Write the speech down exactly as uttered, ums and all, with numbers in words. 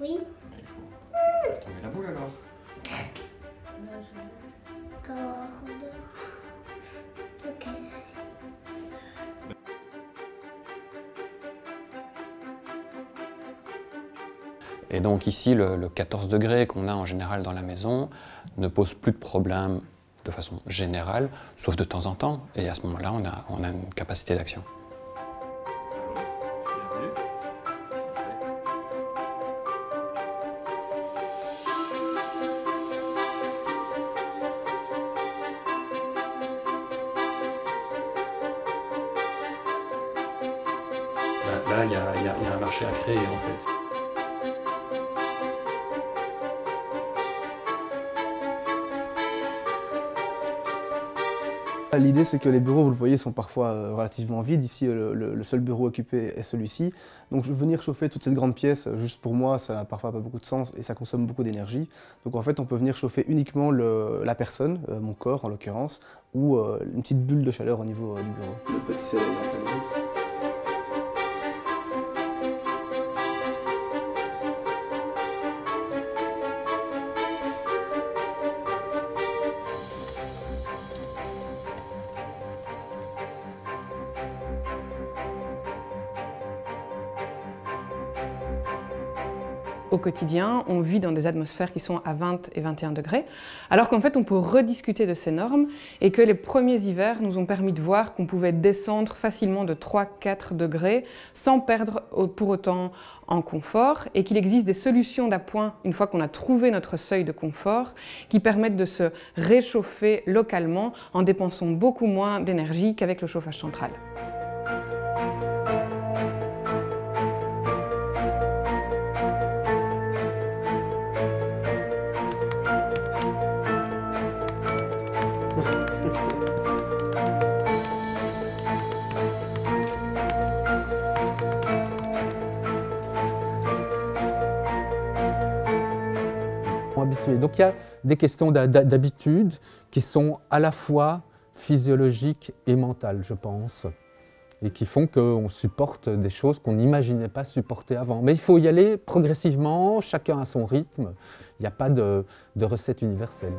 Oui. Il faut mmh. trouver la boule alors. Vas-y. Corde. Ok. Et donc ici, le, le quatorze degrés qu'on a en général dans la maison ne pose plus de problème de façon générale, sauf de temps en temps. Et à ce moment-là, on a, on a une capacité d'action. Là, il y, y, y a un marché à créer, en fait. L'idée, c'est que les bureaux, vous le voyez, sont parfois relativement vides. Ici, le, le seul bureau occupé est celui-ci. Donc, venir chauffer toute cette grande pièce, juste pour moi, ça n'a parfois pas beaucoup de sens et ça consomme beaucoup d'énergie. Donc, en fait, on peut venir chauffer uniquement le, la personne, mon corps en l'occurrence, ou une petite bulle de chaleur au niveau du bureau. Le petit soleil. Au quotidien, on vit dans des atmosphères qui sont à vingt et vingt et un degrés, alors qu'en fait on peut rediscuter de ces normes et que les premiers hivers nous ont permis de voir qu'on pouvait descendre facilement de trois à quatre degrés sans perdre pour autant en confort et qu'il existe des solutions d'appoint une fois qu'on a trouvé notre seuil de confort qui permettent de se réchauffer localement en dépensant beaucoup moins d'énergie qu'avec le chauffage central. Donc il y a des questions d'habitude qui sont à la fois physiologiques et mentales, je pense, et qui font qu'on supporte des choses qu'on n'imaginait pas supporter avant. Mais il faut y aller progressivement, chacun à son rythme, il n'y a pas de, de recette universelle.